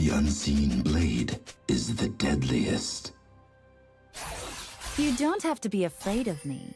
The unseen blade is the deadliest. You don't have to be afraid of me.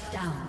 Shut down.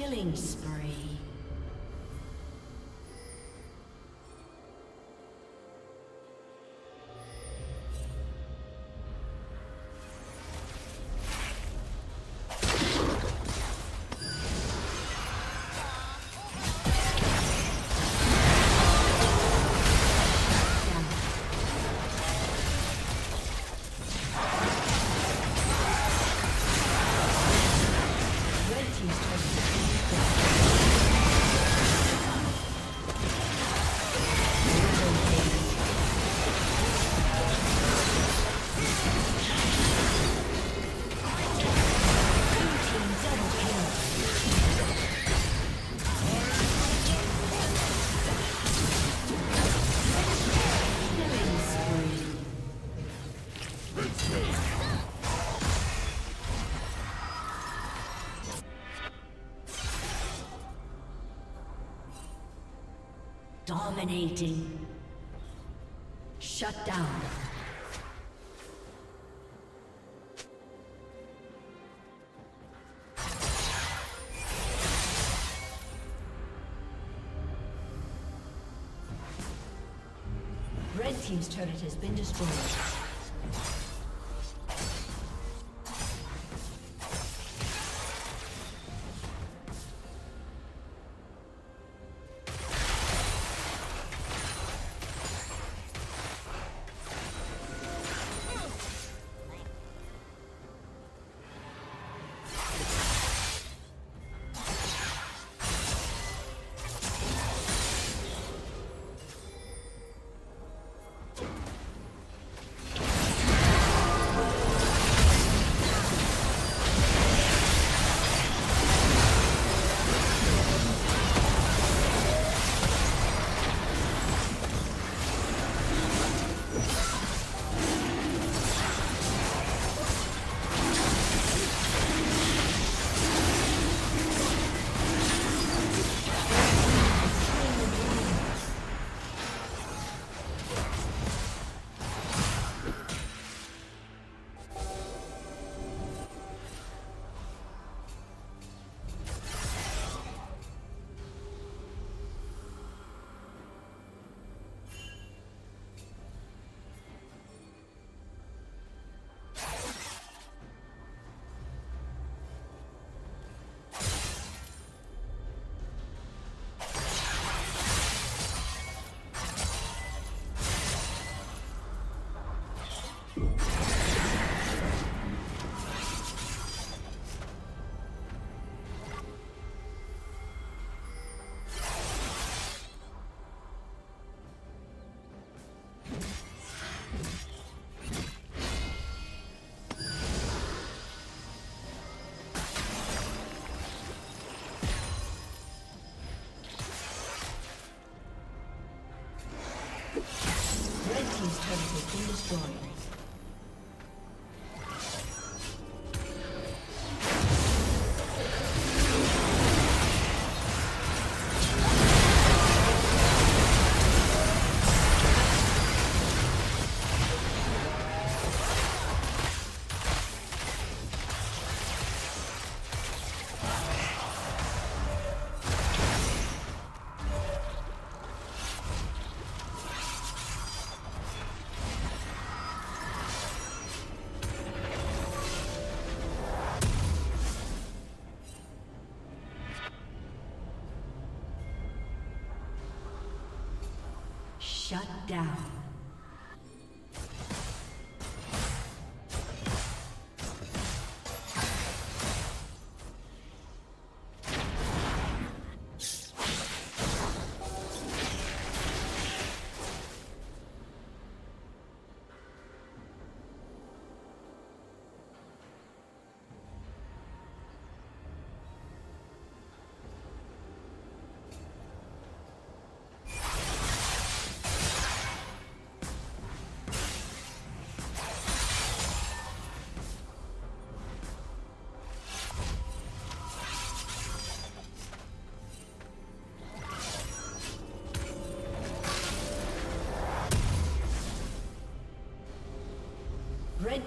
Killing spree. Dominating. Shut down. Red team's turret has been destroyed. Shut down. Red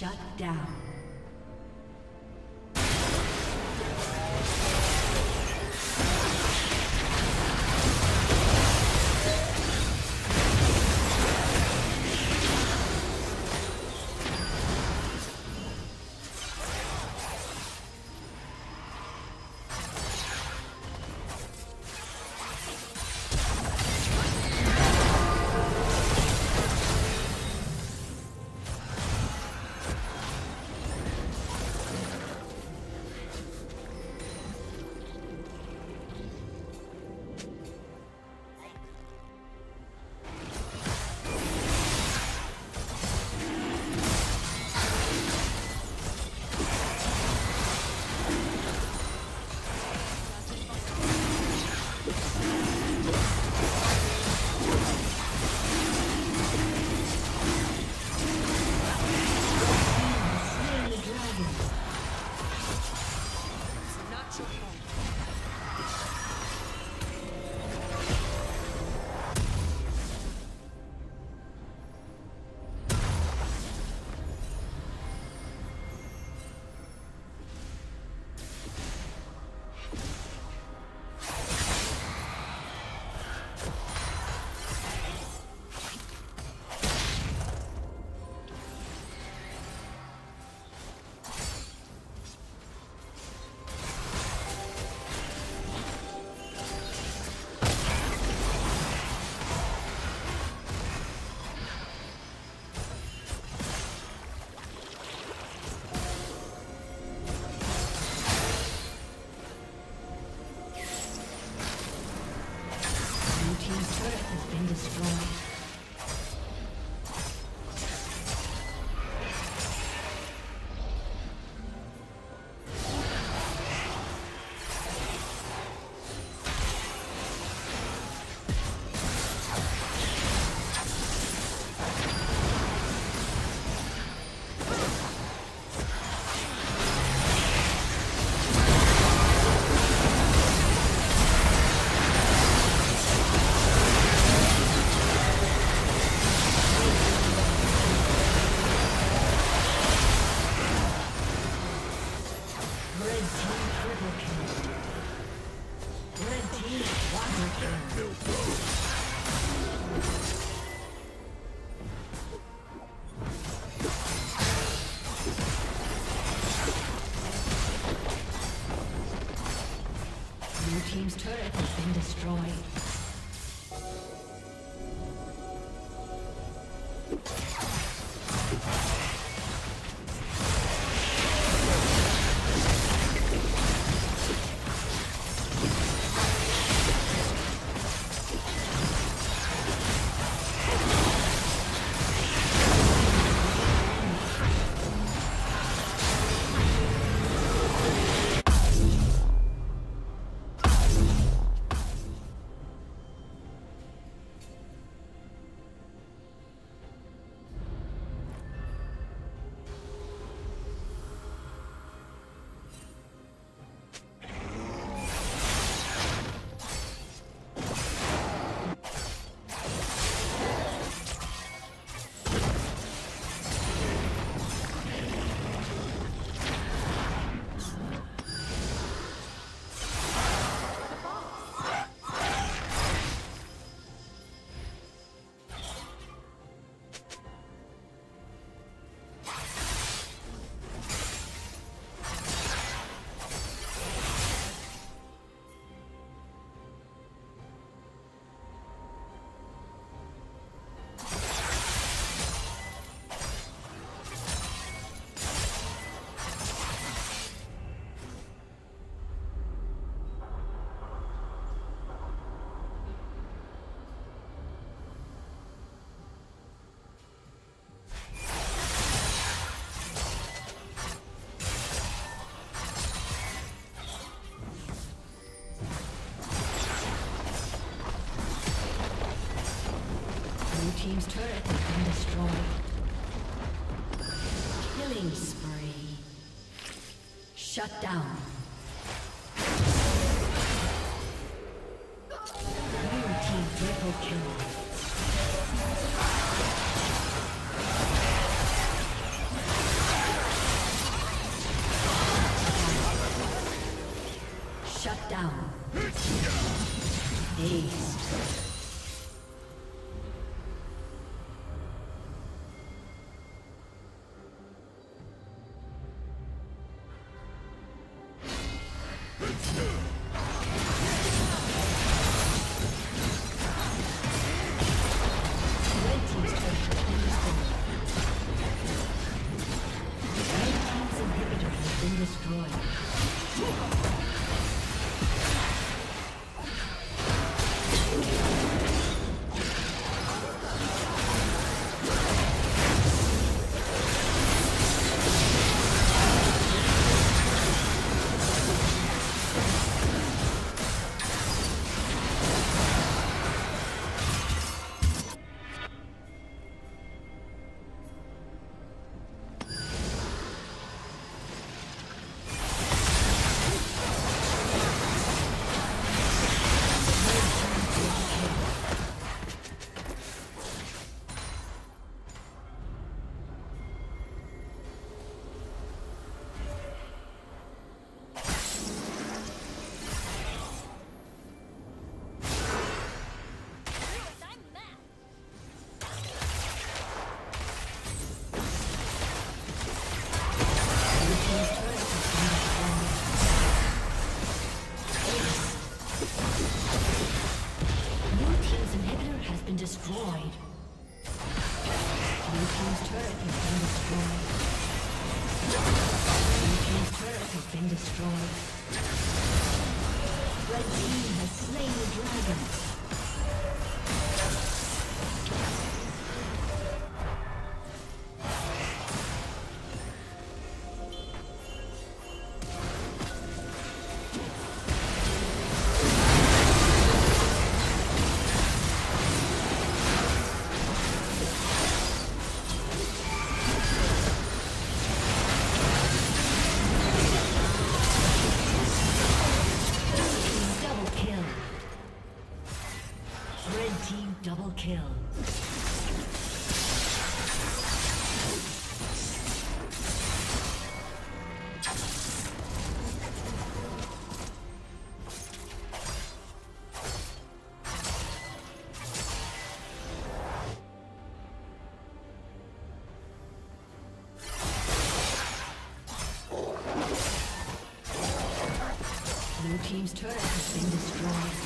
Shut down. Team's turret has been destroyed. Team's turret has been destroyed. Killing spree. Shut down. New team triple kill. Shut down. Ace. Double kill. Blue team's turret has been destroyed.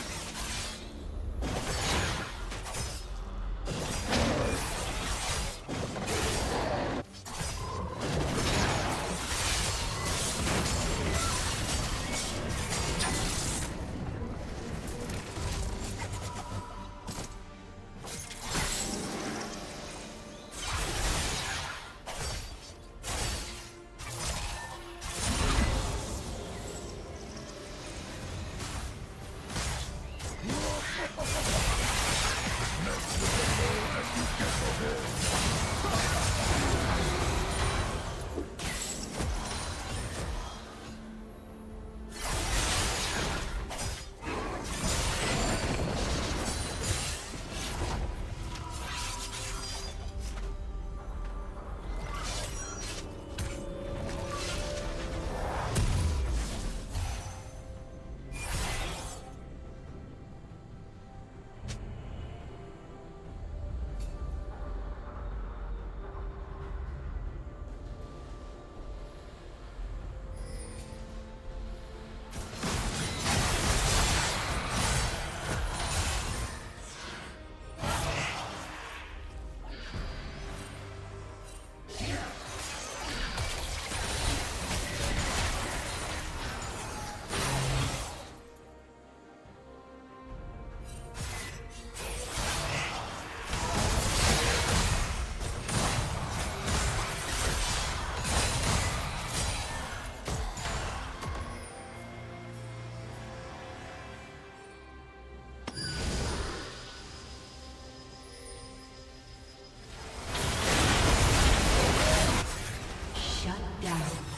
Down.